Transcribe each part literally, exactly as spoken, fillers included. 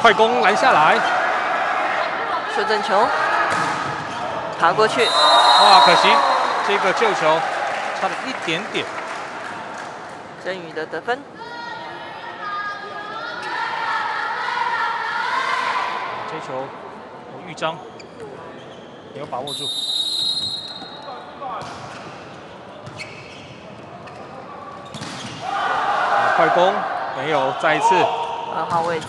快攻拦下来，修正球爬过去，哇，可惜这个救球差了一点点。振宇的得分。 球，我豫章没有把握住。啊、快攻没有，再一次。二号位置。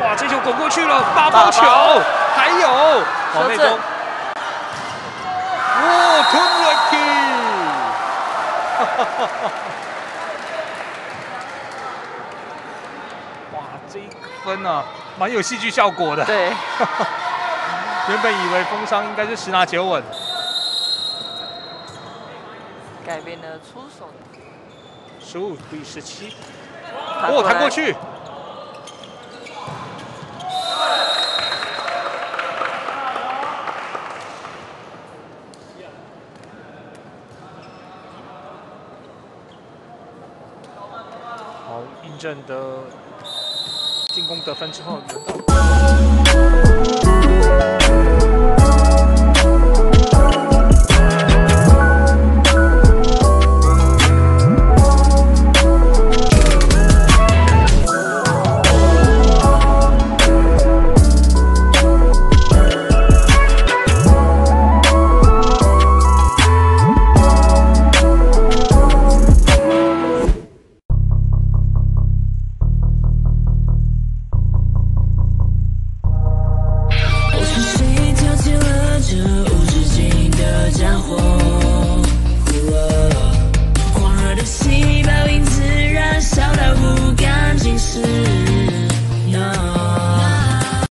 哇，这球滚过去了，八包球，八包还有往内攻。 哇，这一分啊，蛮有戏剧效果的。对，原本以为封商应该是十拿九稳，改变了出手。十五比十七，哦，弹过去。 印证的进攻得分之后，轮到。